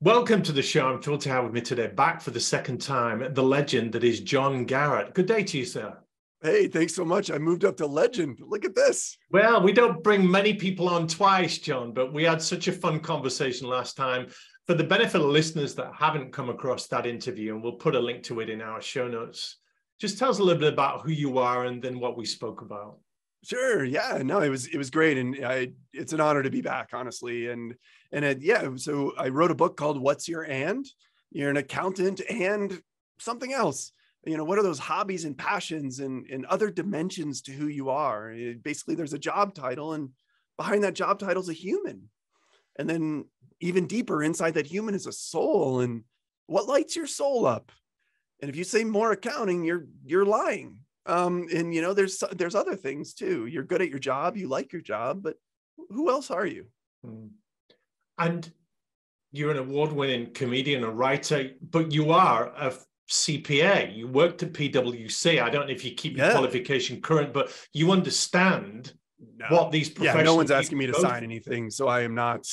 Welcome to the show. I'm thrilled to have with me today, back for the second time, the legend that is John Garrett. Good day to you, sir. Hey, thanks so much. I moved up to legend. Look at this. Well, we don't bring many people on twice, John, but we had such a fun conversation last time. For the benefit of listeners that haven't come across that interview, and we'll put a link to it in our show notes, just tell us a little bit about who you are and then what we spoke about. Sure. Yeah, no, it was great. And it's an honor to be back, honestly. So I wrote a book called What's Your And? You're an accountant and something else. You know, what are those hobbies and passions and other dimensions to who you are? Basically, there's a job title, and behind that job title is a human. And then even deeper inside that human is a soul. And what lights your soul up? And if you say more accounting, you're lying. And you know, there's other things too. You're good at your job, you like your job, but who else are you? And you're an award-winning comedian, a writer, but you are a CPA. You worked at PwC. I don't know if you keep your qualification current, but you understand what these professionals. Yeah, no one's asking me to sign anything, so I am not.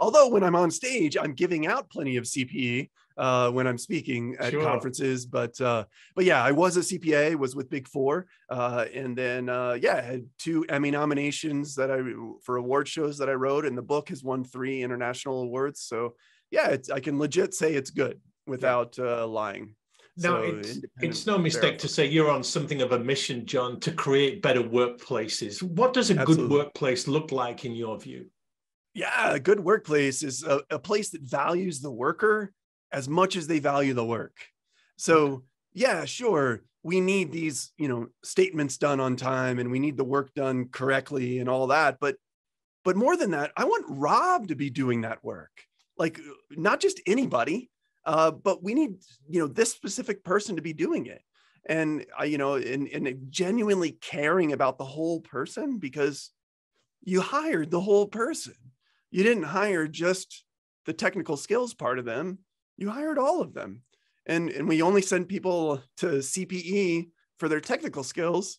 Although when I'm on stage, I'm giving out plenty of CPE. When I'm speaking at conferences, but yeah, I was a CPA, was with Big Four, and then I had 2 Emmy nominations for award shows that I wrote, and the book has won 3 international awards. So yeah, I can legit say it's good without lying. Now, so it's no mistake to say you're on something of a mission, John, to create better workplaces. What does a good workplace look like in your view? Yeah, a good workplace is a place that values the worker as much as they value the work. So yeah, sure, we need these, statements done on time, and we need the work done correctly and all that. But more than that, I want Rob to be doing that work. Like, not just anybody, but we need, this specific person to be doing it. And and genuinely caring about the whole person, because you hired the whole person. You didn't hire just the technical skills part of them. You hired all of them. And we only send people to CPE for their technical skills.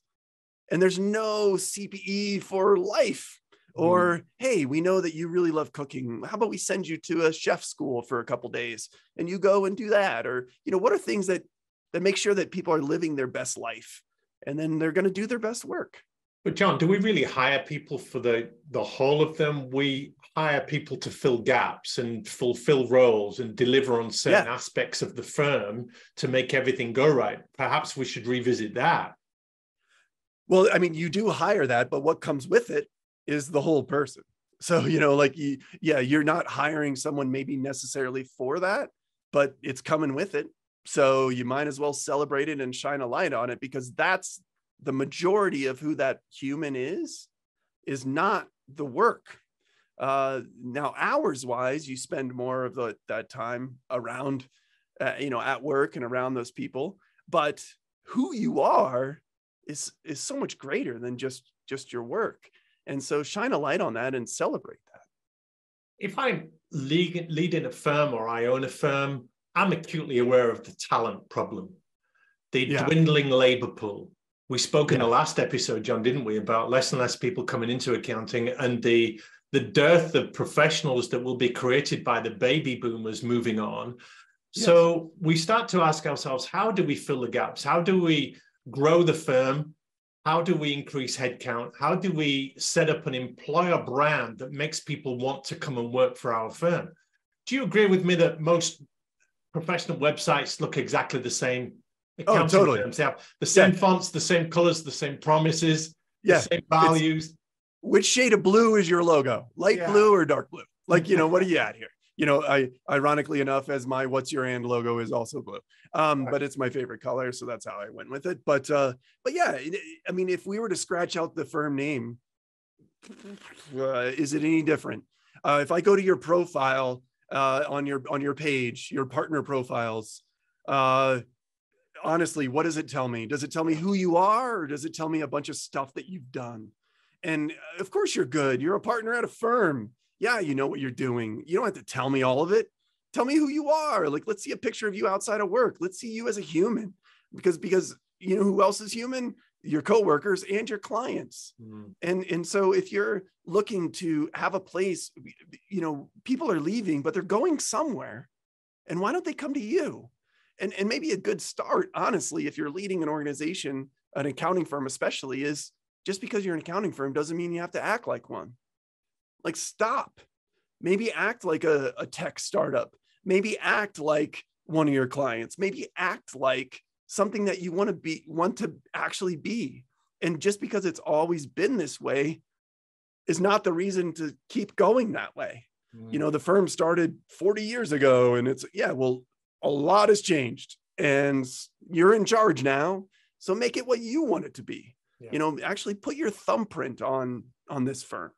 And there's no CPE for life. Or, hey, we know that you really love cooking. How about we send you to a chef school for a couple of days and you go and do that? Or, what are things that make sure that people are living their best life, and then they're going to do their best work? But John, do we really hire people for the whole of them? We hire people to fill gaps and fulfill roles and deliver on certain aspects of the firm to make everything go right. Perhaps we should revisit that. Well, you do hire that, but what comes with it is the whole person. So, you're not hiring someone maybe necessarily for that, but it's coming with it. So you might as well celebrate it and shine a light on it, because that's the majority of who that human is not the work. Now, hours wise, you spend more of that time around, at work and around those people. But who you are is so much greater than just your work. And so shine a light on that and celebrate that. If I'm leading a firm, or I own a firm, I'm acutely aware of the talent problem, the dwindling labor pool. We spoke in the last episode, John, didn't we, about less and less people coming into accounting, and the dearth of professionals that will be created by the baby boomers moving on. Yes. So we start to ask ourselves, how do we fill the gaps? How do we grow the firm? How do we increase headcount? How do we set up an employer brand that makes people want to come and work for our firm? Do you agree with me that most professional websites look exactly the same? Oh, totally. The same fonts, the same colors, the same promises, the same values. Which shade of blue is your logo? Light blue or dark blue? Like, what are you at here? I ironically enough, as my What's Your And logo is also blue, but it's my favorite color. So that's how I went with it. But yeah, if we were to scratch out the firm name, is it any different? If I go to your profile on your page, your partner profiles, honestly, what does it tell me? Does it tell me who you are, or does it tell me a bunch of stuff that you've done? And of course you're good. You're a partner at a firm. Yeah, you know what you're doing. You don't have to tell me all of it. Tell me who you are. Like, let's see a picture of you outside of work. Let's see you as a human, because you know who else is human? your coworkers and your clients. Mm-hmm. And so if you're looking to have a place, you know, people are leaving, but they're going somewhere. And why don't they come to you? And maybe a good start, honestly, if you're leading an organization, an accounting firm especially, is just because you're an accounting firm doesn't mean you have to act like one. Like, stop. Maybe act like a tech startup. Maybe act like one of your clients. Maybe act like something that you want to actually be. And just because it's always been this way is not the reason to keep going that way. Mm. You know, the firm started 40 years ago and it's, yeah, well, a lot has changed and you're in charge now. So make it what you want it to be. Yeah. You know, actually put your thumbprint on this firm.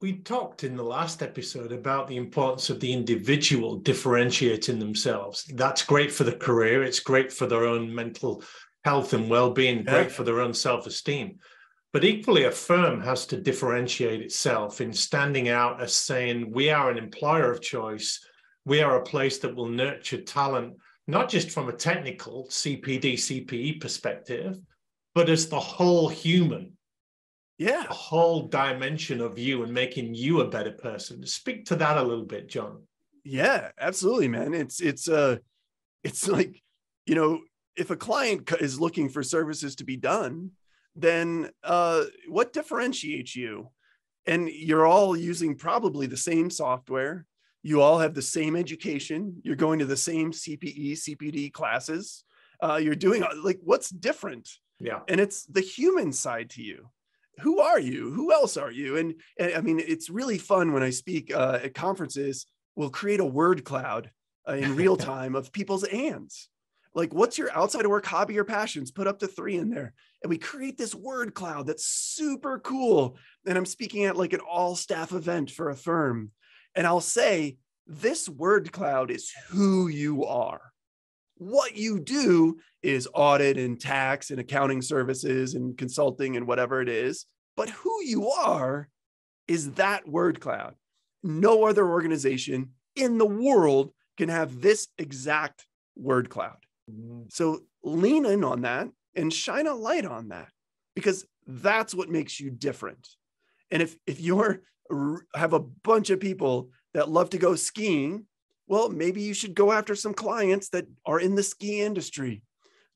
We talked in the last episode about the importance of the individual differentiating themselves. That's great for the career. It's great for their own mental health and well-being, great for their own self-esteem. But equally, a firm has to differentiate itself in standing out as saying, we are an employer of choice. We are a place that will nurture talent, not just from a technical CPD, CPE perspective, but as the whole human. Yeah. A whole dimension of you and making you a better person. Speak to that a little bit, John. Yeah, absolutely, man. It's like, you know, if a client is looking for services to be done, then what differentiates you? And you're all using probably the same software. You all have the same education. You're going to the same CPE, CPD classes. You're doing, like, what's different? Yeah. And it's the human side to you. Who are you? Who else are you? And I mean, it's really fun when I speak at conferences, we'll create a word cloud in real time of people's ands. Like, what's your outside of work hobby or passions? Put up to 3 in there. And we create this word cloud that's super cool. And I'm speaking at like an all staff event for a firm. And I'll say, this word cloud is who you are. What you do is audit and tax and accounting services and consulting and whatever it is. But who you are is that word cloud. No other organization in the world can have this exact word cloud. So lean in on that and shine a light on that, because that's what makes you different. And if you have a bunch of people that love to go skiing, well, maybe you should go after some clients that are in the ski industry,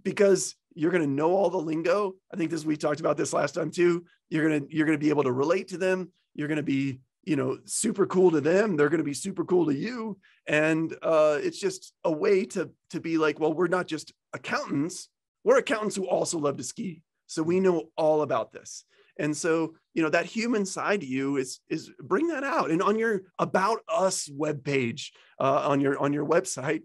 because you're going to know all the lingo. I think we talked about this last time too. You're going to be able to relate to them. You're going to be, you know, super cool to them. They're going to be super cool to you. And it's just a way to be like, well, we're not just accountants. We're accountants who also love to ski. So we know all about this. And so, you know, that human side to you is bring that out. And on your About Us webpage, on your website,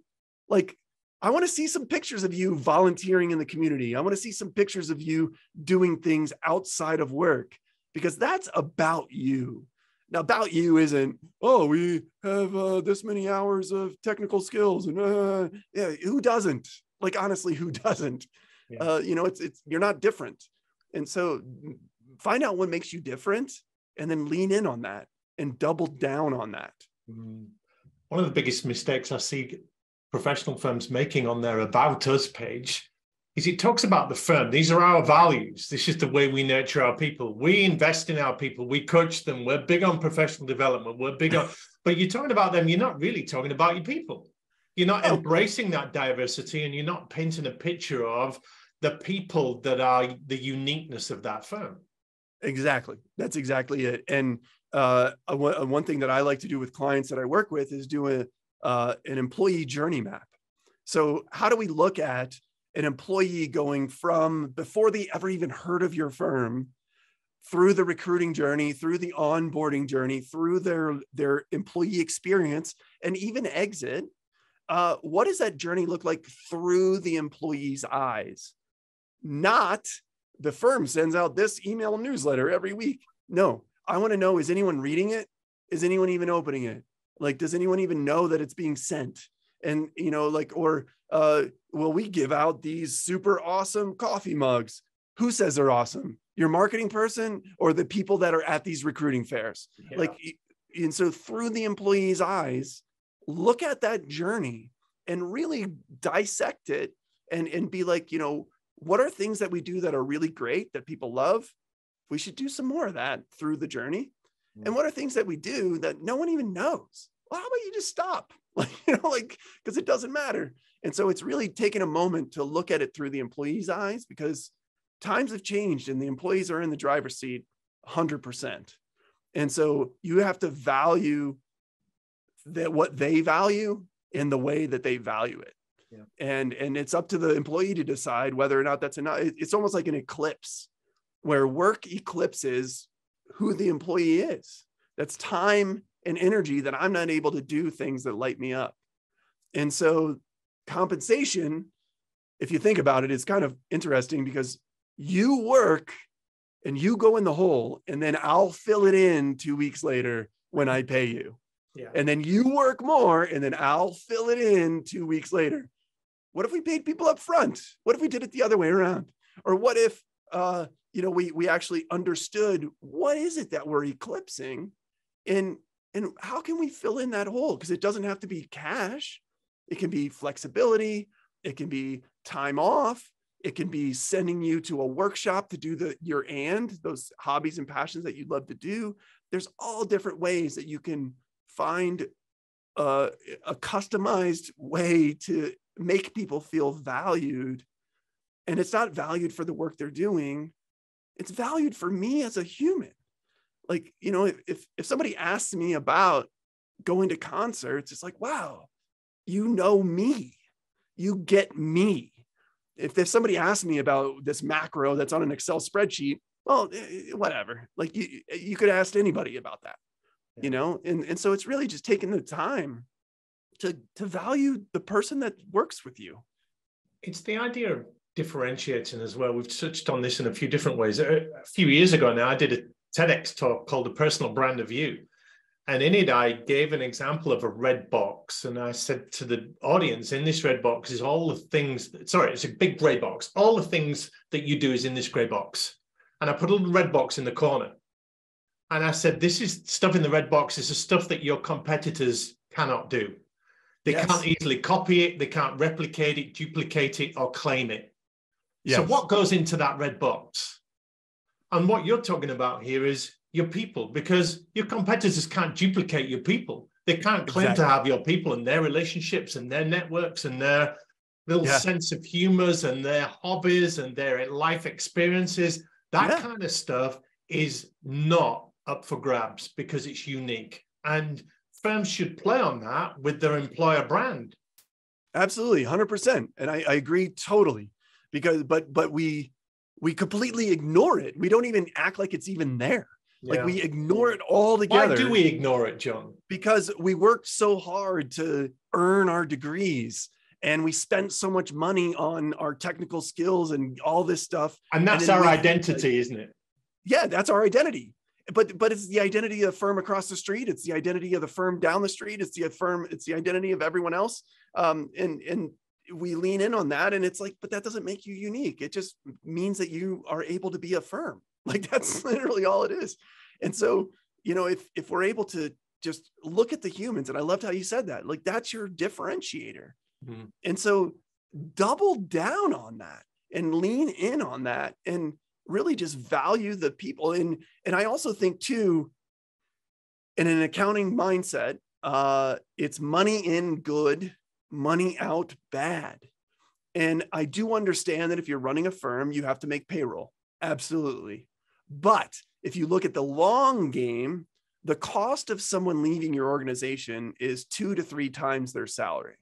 like, I want to see some pictures of you volunteering in the community. I want to see some pictures of you doing things outside of work, because that's about you. Now, about you isn't, oh, we have this many hours of technical skills. And yeah, who doesn't? Like, honestly, who doesn't? Yeah. You know, it's you're not different. And so find out what makes you different and then lean in on that and double down on that. One of the biggest mistakes I see professional firms making on their About Us page is it talks about the firm. These are our values. This is the way we nurture our people. We invest in our people. We coach them. We're big on professional development. We're big on, but you're talking about them. You're not really talking about your people. You're not embracing that diversity, and you're not painting a picture of the people that are the uniqueness of that firm. Exactly. That's exactly it. And one thing that I like to do with clients that I work with is do an employee journey map. So how do we look at an employee going from before they ever even heard of your firm, through the recruiting journey, through the onboarding journey, through their employee experience, and even exit? What does that journey look like through the employee's eyes? Not the firm sends out this email newsletter every week. No, I want to know, is anyone reading it? Is anyone even opening it? Like, does anyone even know that it's being sent? And, you know, like, or will we give out these super awesome coffee mugs? Who says they're awesome? Your marketing person or the people that are at these recruiting fairs? Yeah. Like, and so through the employee's eyes, look at that journey and really dissect it and be like, you know, what are things that we do that are really great, that people love? We should do some more of that through the journey. And what are things that we do that no one even knows? Well, how about you just stop? Like, you know, like, because it doesn't matter. And so it's really taking a moment to look at it through the employee's eyes, because times have changed and the employees are in the driver's seat 100%. And so you have to value that, what they value in the way that they value it. Yeah. And it's up to the employee to decide whether or not that's enough. It's almost like an eclipse, where work eclipses who the employee is. That's time and energy that I'm not able to do things that light me up. And so compensation, if you think about it, is kind of interesting, because you work and you go in the hole, and then I'll fill it in 2 weeks later when I pay you. Yeah. And then you work more, and then I'll fill it in 2 weeks later. What if we paid people up front? What if we did it the other way around? Or what if, you know, we actually understood what is it that we're eclipsing, and how can we fill in that hole? Because it doesn't have to be cash. It can be flexibility. It can be time off. It can be sending you to a workshop to do your and, those hobbies and passions that you'd love to do. There's all different ways that you can find a customized way to make people feel valued. And it's not valued for the work they're doing. It's valued for me as a human. Like, you know, if somebody asks me about going to concerts, it's like, wow, you know me, you get me. If somebody asks me about this macro that's on an Excel spreadsheet, well, whatever. Like you could ask anybody about that, yeah. You know? And so it's really just taking the time to value the person that works with you. It's the idea of differentiating as well. We've touched on this in a few different ways. A few years ago now, I did a TEDx talk called The Personal Brand of You. And in it, I gave an example of a red box. And I said to the audience, in this red box is all the things, it's a big gray box. All the things that you do is in this gray box. And I put a little red box in the corner. And I said, this is stuff in the red box is the stuff that your competitors cannot do. They yes. can't easily copy it. They can't replicate it, duplicate it, or claim it. Yes. So what goes into that red box? And what you're talking about here is your people, because your competitors can't duplicate your people. They can't claim exactly. to have your people and their relationships and their networks and their little yeah. sense of humors and their hobbies and their life experiences. That yeah. kind of stuff is not up for grabs because it's unique. And firms should play on that with their employer brand. Absolutely, 100%. And I agree totally. Because, but we completely ignore it. We don't even act like it's even there. Yeah. Like we ignore it all together. Why do we ignore it, John? Because we worked so hard to earn our degrees, and we spent so much money on our technical skills and all this stuff. And that's our identity, isn't it? Yeah, that's our identity. But it's the identity of the firm across the street. It's the identity of the firm down the street. It's the identity of everyone else. And we lean in on that, and it's like, but that doesn't make you unique. It just means that you are able to be a firm. Like that's literally all it is. And so, you know, if we're able to just look at the humans, and I loved how you said that, like that's your differentiator. Mm-hmm. And so double down on that and lean in on that and really just value the people. And I also think too, in an accounting mindset, it's money in good, money out bad. And I do understand that if you're running a firm, you have to make payroll. Absolutely. But if you look at the long game, the cost of someone leaving your organization is 2 to 3 times their salary.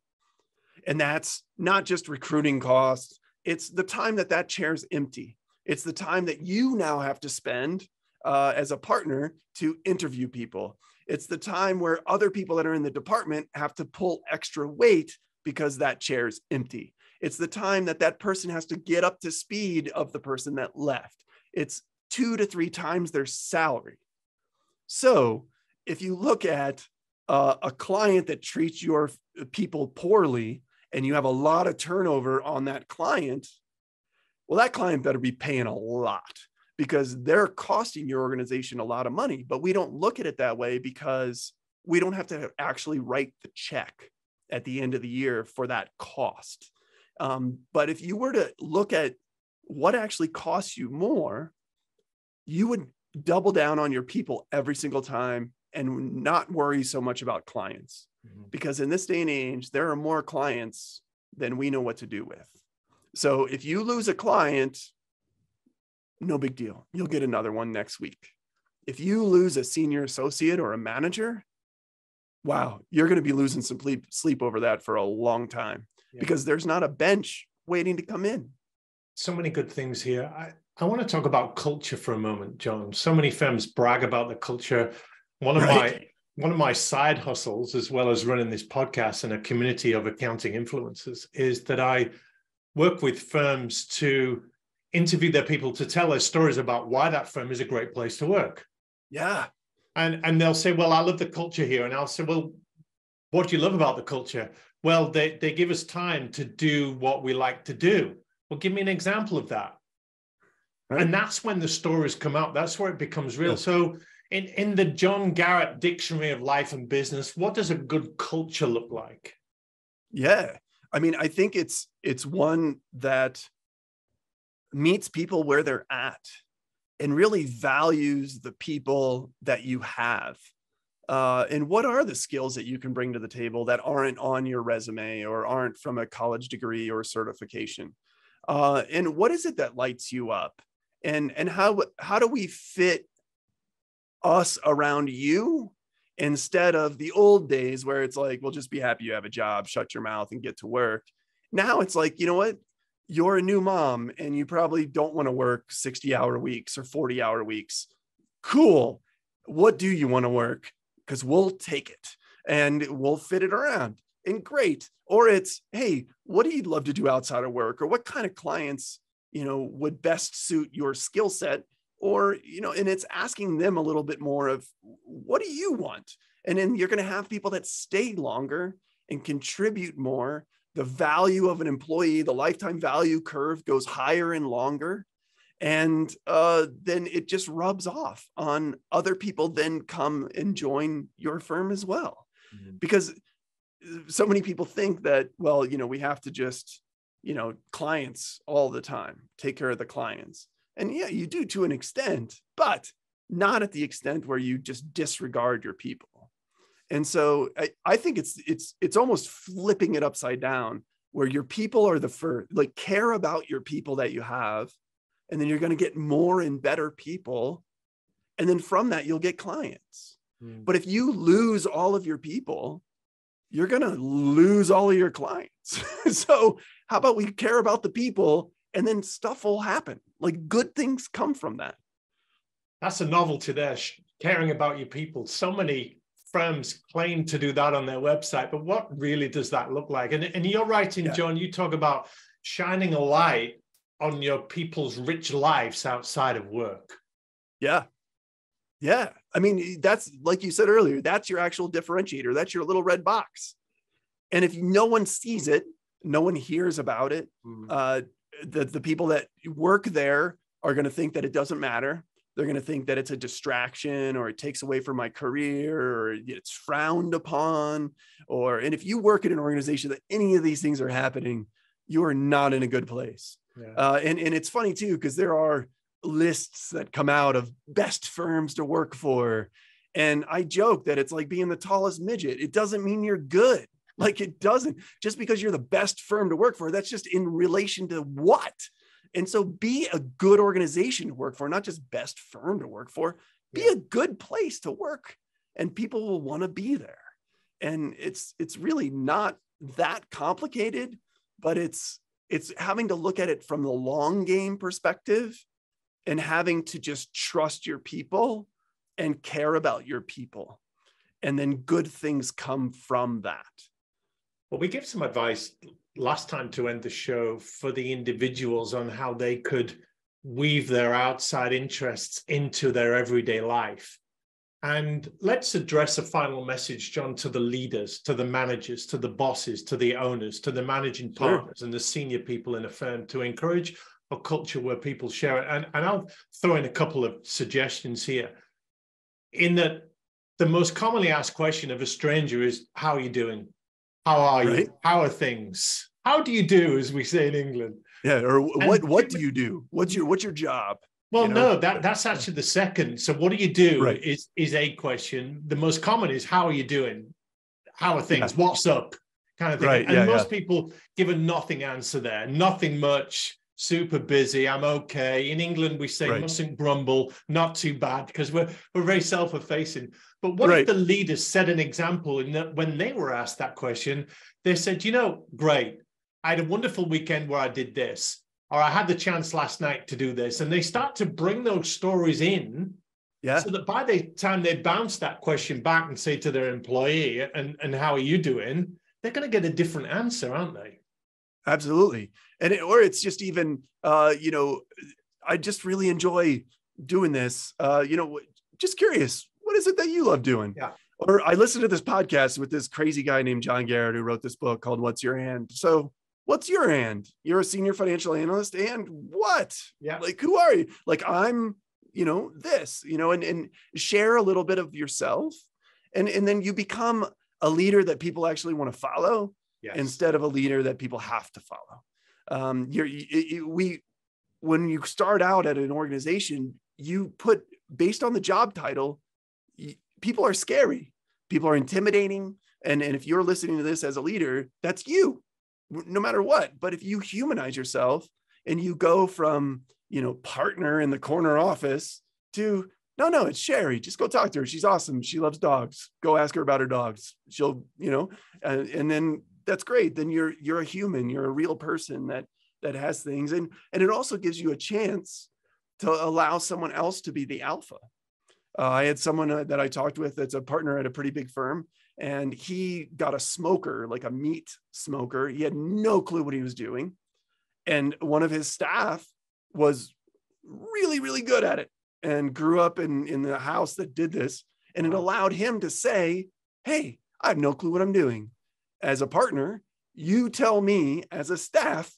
And that's not just recruiting costs. It's the time that that chair's empty. It's the time that you now have to spend as a partner to interview people. It's the time where other people that are in the department have to pull extra weight because that chair's empty. It's the time that that person has to get up to speed of the person that left. It's 2 to 3 times their salary. So if you look at a client that treats your people poorly and you have a lot of turnover on that client, well, that client better be paying a lot, because they're costing your organization a lot of money. But we don't look at it that way, because we don't have to actually write the check at the end of the year for that cost. But if you were to look at what actually costs you more, you would double down on your people every single time and not worry so much about clients. Mm-hmm. Because in this day and age, there are more clients than we know what to do with. So if you lose a client, no big deal. You'll get another one next week. If you lose a senior associate or a manager, wow, you're going to be losing some sleep over that for a long time, yeah, because there's not a bench waiting to come in. So many good things here. I want to talk about culture for a moment, John. So many firms brag about the culture. One of my side hustles, as well as running this podcast and a community of accounting influencers, is that I work with firms to interview their people to tell their stories about why that firm is a great place to work. Yeah. And they'll say, well, I love the culture here. And I'll say, well, what do you love about the culture? Well, they give us time to do what we like to do. Well, give me an example of that. Right. And that's when the stories come out. That's where it becomes real. Yeah. So in the John Garrett Dictionary of Life and Business, what does a good culture look like? Yeah. I mean, I think it's one that meets people where they're at and really values the people that you have. And what are the skills that you can bring to the table that aren't on your resume or aren't from a college degree or certification? And what is it that lights you up? And how do we fit us around you instead of the old days where it's like, well, just be happy you have a job, shut your mouth and get to work. Now it's like, you know what? You're a new mom and you probably don't want to work 60-hour weeks or 40-hour weeks. Cool. What do you want to work? Because we'll take it and we'll fit it around. And great. Or it's, hey, what do you love to do outside of work? Or what kind of clients, you know, would best suit your skill set? Or, you know, and it's asking them a little bit more of what do you want? And then you're going to have people that stay longer and contribute more. The value of an employee, the lifetime value curve goes higher and longer. And then it just rubs off on other people then come and join your firm as well. Mm-hmm. Because so many people think that, well, you know, we have to just, you know, clients all the time, take care of the clients. And yeah, you do to an extent, but not at the extent where you just disregard your people. And so I think it's almost flipping it upside down where your people are the first, like care about your people that you have, and then you're going to get more and better people. And then from that, you'll get clients. Mm. But if you lose all of your people, you're going to lose all of your clients. So how about we care about the people and then stuff will happen. Like good things come from that. That's a novelty there, caring about your people. So many firms claim to do that on their website, but what really does that look like? And you're right, in, yeah, John, you talk about shining a light on your people's rich lives outside of work. Yeah. Yeah. I mean, that's like you said earlier, that's your actual differentiator. That's your little red box. And if no one sees it, no one hears about it, the people that work there are going to think that it doesn't matter. They're going to think that it's a distraction or it takes away from my career or it's frowned upon. And if you work at an organization that any of these things are happening, you are not in a good place. Yeah. And it's funny too, because there are lists that come out of best firms to work for. And I joke that it's like being the tallest midget. It doesn't mean you're good. Like it doesn't, just because you're the best firm to work for, that's just in relation to what? And so be a good organization to work for, not just best firm to work for, be, yeah, a good place to work and people will want to be there. And it's really not that complicated, but it's having to look at it from the long game perspective and having to just trust your people and care about your people. And then good things come from that. Well, we gave some advice last time to end the show for the individuals on how they could weave their outside interests into their everyday life. And let's address a final message, John, to the leaders, to the managers, to the bosses, to the owners, to the managing partners, sure, and the senior people in a firm to encourage a culture where people share it. And I'll throw in a couple of suggestions here in that the most commonly asked question of a stranger is, how are you doing? How are you? How are things? How do you do, as we say in England? Yeah. Or what do you do? What's your job? Well, you know? No, that's actually the second. So what do you do right. is a question. The most common is, how are you doing? How are things? Yeah. What's up? Kind of thing. Right. And most people give a nothing answer there. Nothing much. Super busy. I'm okay. In England, we say mustn't grumble. Not too bad, because we're very self-effacing. But what if the leaders set an example in that when they were asked that question, they said, you know, great. I had a wonderful weekend where I did this, or I had the chance last night to do this. And they start to bring those stories in so that by the time they bounce that question back and say to their employee, and how are you doing? They're going to get a different answer, aren't they? Absolutely. And it's just even, you know, I just really enjoy doing this. You know, just curious, what is it that you love doing? Yeah. Or I listened to this podcast with this crazy guy named John Garrett, who wrote this book called What's Your And? So what's your and? You're a senior financial analyst and what? Yeah. Like, who are you? Like, I'm, you know, this, you know, and share a little bit of yourself. And then you become a leader that people actually want to follow. Yes. Instead of a leader that people have to follow. When you start out at an organization, you put, based on the job title, people are scary, people are intimidating. And if you're listening to this as a leader, that's you, no matter what. But if you humanize yourself and you go from, you know, partner in the corner office to, no, it's Sherry. Just go talk to her. She's awesome. She loves dogs. Go ask her about her dogs. She'll, you know, and then that's great. Then you're a human, you're a real person that has things. And it also gives you a chance to allow someone else to be the alpha. I had someone that I talked with that's a partner at a pretty big firm, and he got a smoker, like a meat smoker. He had no clue what he was doing. And one of his staff was really, really good at it and grew up in the house that did this. And it allowed him to say, hey, I have no clue what I'm doing. As a partner, you tell me as a staff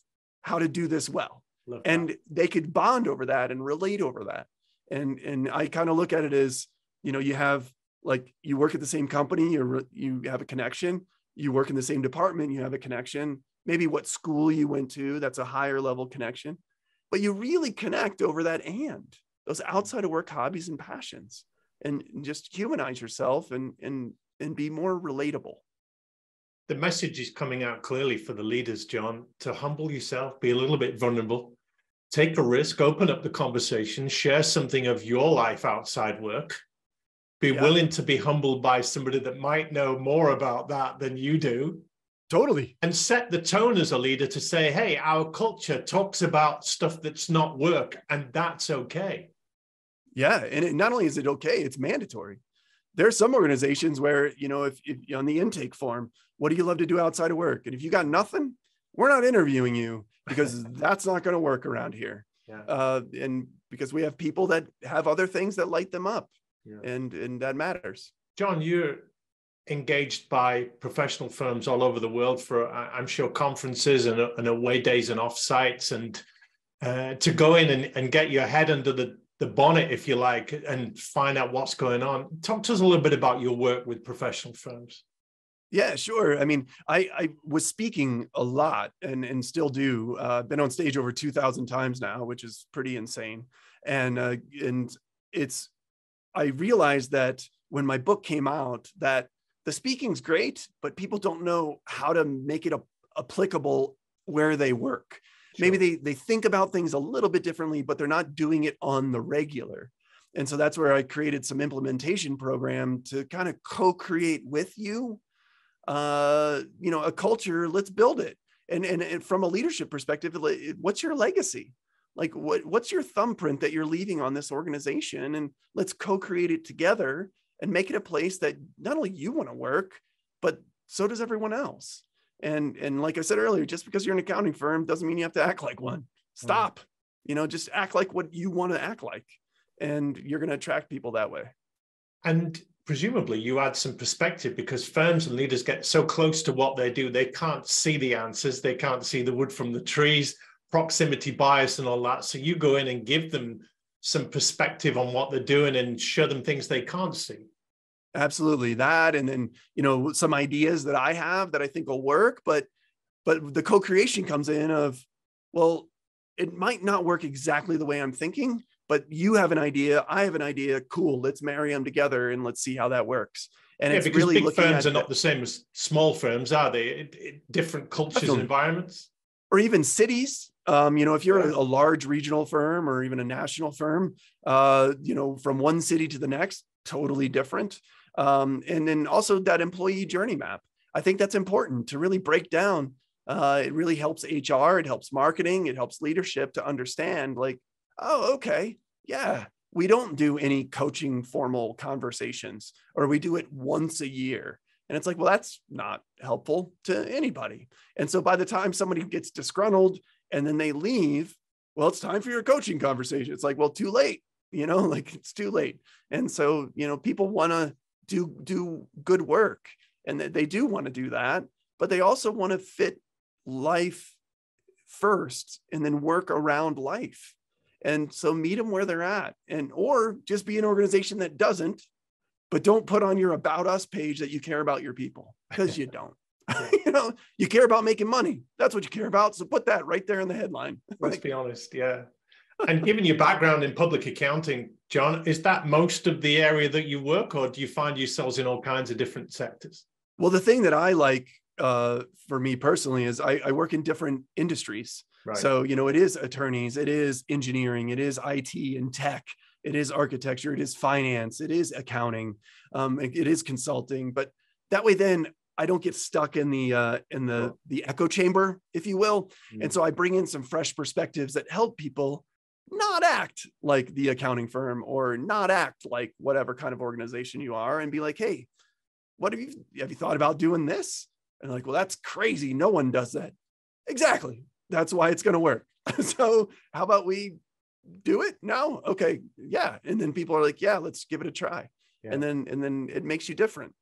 how to do this well. And they could bond over that and relate over that. And I kind of look at it as, you know, you have, like, you work at the same company, or you have a connection, you work in the same department, you have a connection, maybe what school you went to, that's a higher level connection, but you really connect over that and those outside of work hobbies and passions, and just humanize yourself and be more relatable. The message is coming out clearly for the leaders, John, to humble yourself, be a little bit vulnerable, take a risk, open up the conversation, share something of your life outside work, be willing to be humbled by somebody that might know more about that than you do. Totally. And set the tone as a leader to say, hey, our culture talks about stuff that's not work, and that's okay. Yeah. And not only is it okay, it's mandatory. There are some organizations where, you know, if on the intake form, what do you love to do outside of work? And if you got nothing, we're not interviewing you, because that's not going to work around here. Yeah. And because we have people that have other things that light them up, and that matters. John, you're engaged by professional firms all over the world for, I'm sure, conferences and away days and offsites, and to go in and get your head under the bonnet, if you like, and find out what's going on. Talk to us a little bit about your work with professional firms. Yeah, sure. I mean, I was speaking a lot and still do. Been on stage over 2,000 times now, which is pretty insane. And it's, I realized that when my book came out, that the speaking's great, but people don't know how to make it applicable where they work. Sure. Maybe they think about things a little bit differently, but they're not doing it on the regular. And so that's where I created some implementation program to kind of co-create with you, you know, a culture. Let's build it. And from a leadership perspective, what's your legacy? Like, what's your thumbprint that you're leaving on this organization? And let's co-create it together and make it a place that not only you want to work, but so does everyone else. And like I said earlier, just because you're an accounting firm doesn't mean you have to act like one. Stop, you know, just act like what you want to act like. And you're going to attract people that way. And presumably you add some perspective, because firms and leaders get so close to what they do, they can't see the answers. They can't see the wood from the trees, proximity bias and all that. So you go in and give them some perspective on what they're doing and show them things they can't see. Absolutely that. And then, you know, some ideas that I have that I think will work, but the co-creation comes in of, well, it might not work exactly the way I'm thinking, but you have an idea, I have an idea, cool, let's marry them together and let's see how that works. And yeah, it's because really big firms are not the same as small firms, are they? Different cultures and environments. Or even cities. You know, if you're a large regional firm or even a national firm, you know, from one city to the next, totally different. And then also that employee journey map. I think that's important to really break down. It really helps HR, it helps marketing, it helps leadership to understand like, oh, okay, yeah, we don't do any coaching formal conversations, or we do it once a year. And it's like, well, that's not helpful to anybody. And so by the time somebody gets disgruntled and then they leave, well, it's time for your coaching conversation. It's like, well, too late, you know, like it's too late. And so, you know, people want to do good work, and they do want to do that, but they also want to fit life first and then work around life. And so meet them where they're at, and, or just be an organization that doesn't, but don't put on your About Us page that you care about your people, because you don't. You know, you care about making money. That's what you care about. So put that right there in the headline. Let's be honest. Yeah. And given your background in public accounting, John, is that most of the area that you work, or do you find yourselves in all kinds of different sectors? Well, the thing that I like for me personally is I work in different industries. Right. So, you know, it is attorneys, it is engineering, it is IT and tech, it is architecture, it is finance, it is accounting, it is consulting. But that way, then I don't get stuck in the echo chamber, if you will. Mm. And so I bring in some fresh perspectives that help people not act like the accounting firm, or not act like whatever kind of organization you are, and be like, hey, what have you thought about doing this? And like, well, that's crazy. No one does that. Exactly. That's why it's going to work. So how about we do it? No. Okay. Yeah. And then people are like, yeah, let's give it a try. Yeah. And then it makes you different.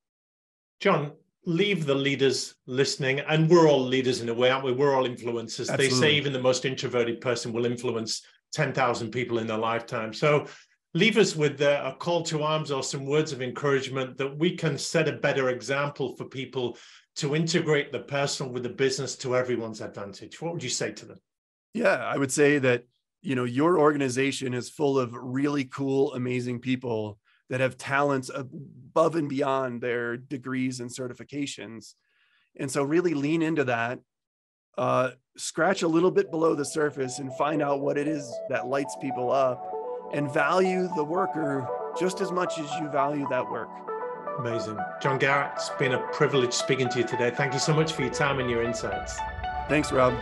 John, leave the leaders listening. And we're all leaders in a way, aren't we? We're all influencers. Absolutely. They say even the most introverted person will influence 10,000 people in their lifetime. So leave us with a call to arms or some words of encouragement that we can set a better example for people to integrate the personal with the business to everyone's advantage. What would you say to them? Yeah, I would say that, you know, your organization is full of really cool, amazing people that have talents above and beyond their degrees and certifications. And so really lean into that, scratch a little bit below the surface and find out what it is that lights people up, and value the worker just as much as you value that work. Amazing. John Garrett, it's been a privilege speaking to you today. Thank you so much for your time and your insights. Thanks, Rob.